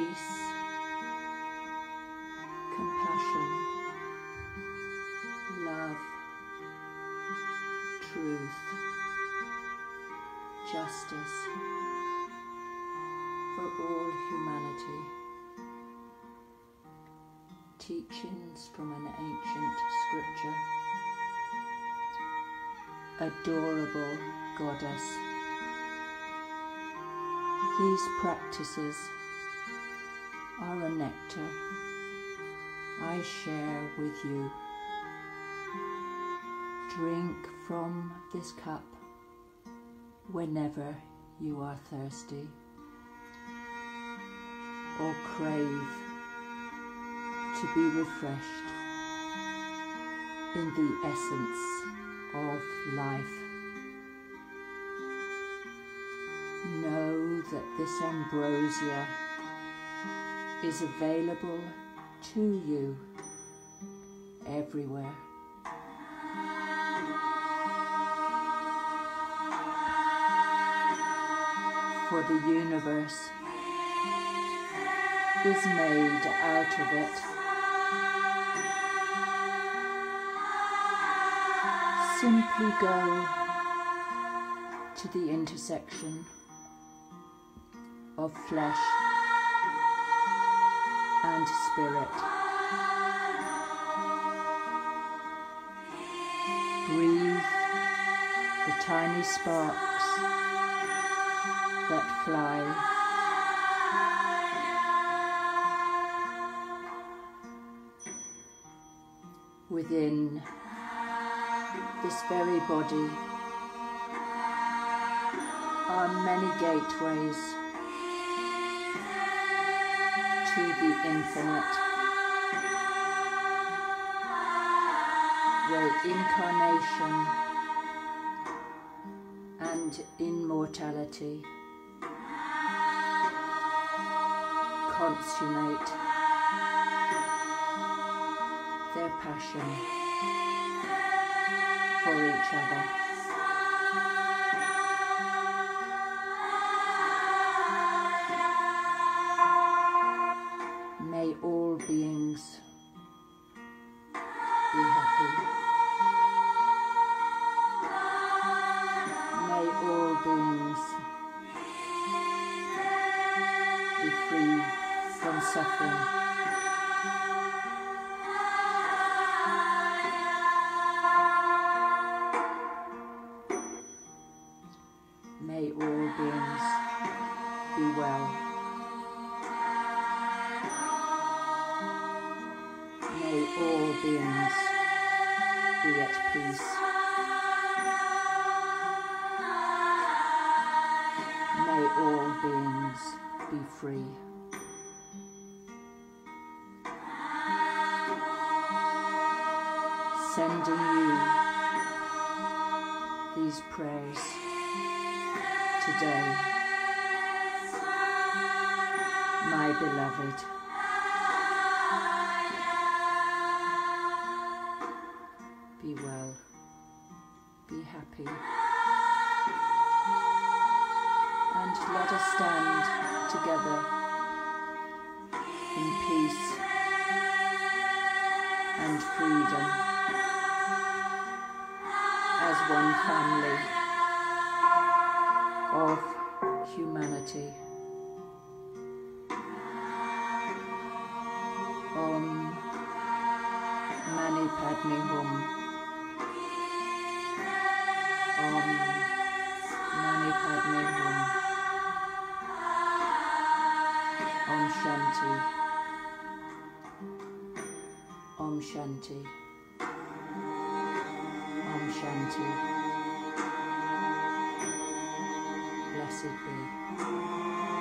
peace, compassion, love, truth, justice for all humanity. Teachings from an ancient scripture. Adorable Goddess. These practices are a nectar I share with you. Drink from this cup whenever you are thirsty or crave to be refreshed in the essence of life. Know that this ambrosia is available to you everywhere. For the universe is made out of it. Simply go to the intersection of flesh and spirit. Breathe the tiny sparks that fly. Within this very body are many gateways to the infinite, where incarnation and immortality consummate their passion for each other. May all beings be happy. May all beings be free from suffering. May all beings be well. May all beings be at peace. May all beings be free. Sending you these prayers today, my beloved. Be well, be happy, and let us stand together in peace and freedom as one family of humanity. Om Mani Padme Hum. Om Mani Padme Hum. Om Shanti. Om Shanti. Om Shanti. Blessed be.